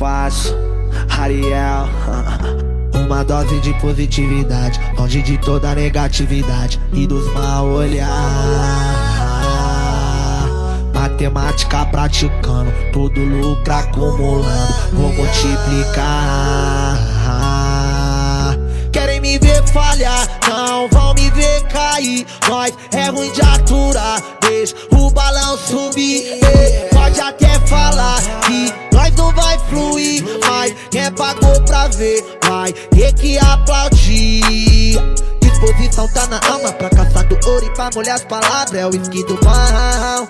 passo, Hariel. Uma dose de positividade, longe de toda negatividade e dos mal olhar. Matemática praticando, tudo lucro acumulando, vou multiplicar. Querem me ver falhar, não vão me ver cair. Nós é ruim de aturar, deixa o balão subir. Pode até falar que nós não vai fluir, mas quem pagou pra ver vai ter que aplaudir. Disposição tá na alma pra caçar do ouro e pra molhar as palavras. É o whisky do mal.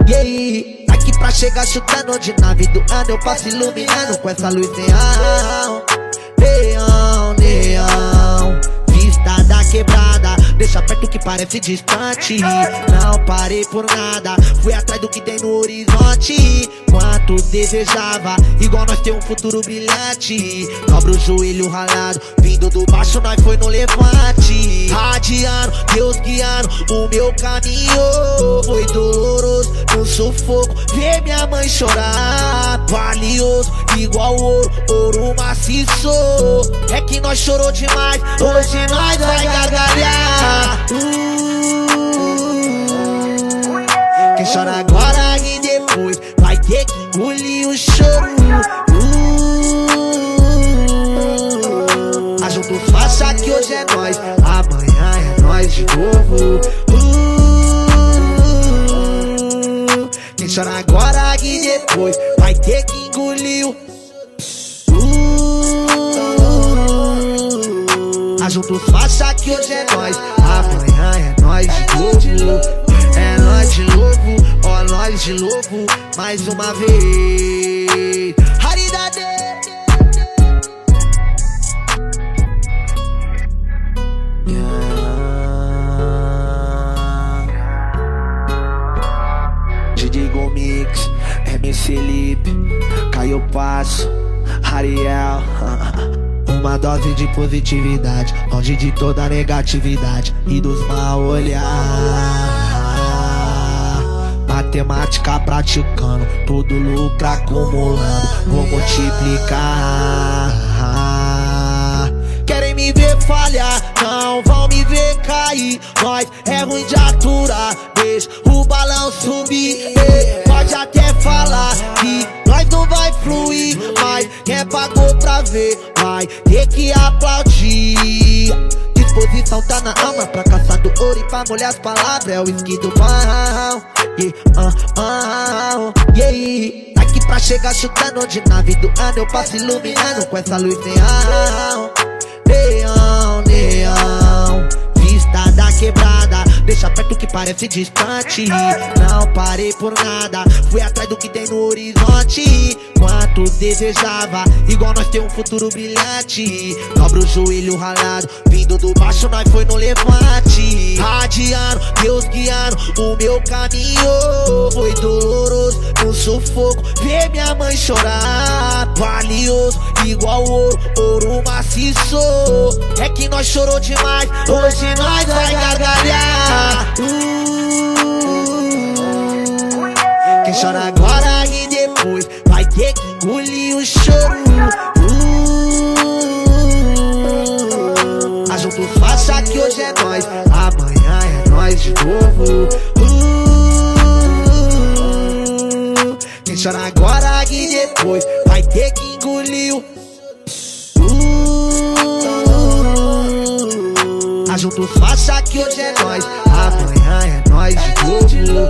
Aqui pra chegar chutando onde na vida anda, eu passo iluminando com essa luz neão. Neão, neão, vista da quebrada, deixa perto que parece distante. Não parei por nada, fui atrás do que tem no horizonte. Quanto desejava, igual nós ter um futuro brilhante. Dobra o joelho ralado, vindo do baixo nós foi no levante. Radiando, Deus guiando o meu caminho. Foi doloroso, no sufoco, ver minha mãe chorar. Valioso, igual ouro, ouro maciço. É que nós chorou demais, hoje nós vai gargalhar. Quem chora agora e depois vai ter que engolir o choro. Ajunta os faixa que hoje é nós, amanhã é nós de novo. Quem chora agora e depois vai ter que engolir o junto os faixa que hoje é nós, amanhã é nós de novo. É nós de novo, ó nós de novo, mais uma vez. DJ Gomix, MC Lipi, Caio Passo, Hariel. Uma dose de positividade, longe de toda negatividade e dos mal olhar. Matemática praticando, tudo lucro acumulando, vou multiplicar. Querem me ver falhar, não vão me ver cair. Nós é ruim de aturar, deixa o balão subir. Pode até falar que nós não vai fluir, mas quem pagou pra ver vai ter que aplaudir. Disposição tá na alma pra caçar do ouro e pra molhar as palavras. É o whisky do mal. Aqui pra chegar chutando onde na vida anda, eu passo iluminando com essa luz neão. Neão, neão, vista da quebrada, deixa perto que parece distante. Não parei por nada, fui atrás do que tem no horizonte. Quanto desejava, igual nós ter um futuro brilhante. Dobra o joelho ralado, vindo do baixo nós foi no levante. Radiando, Deus guiando o meu caminho. Foi doloroso, no sufoco, ver minha mãe chorar. Valioso, igual ouro, ouro maciço. É que nós chorou demais, hoje nós vai gargalhar. Quem chora agora e depois vai ter que engolir o choro. Ajunta os faixa que hoje é nós, amanhã é nós de novo. Quem chora agora e depois vai ter que engolir o choro. Junto os faixa que hoje é nós, amanhã é nós de novo.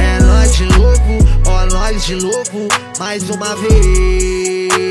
É nós de novo, ó nós de novo, mais uma vez.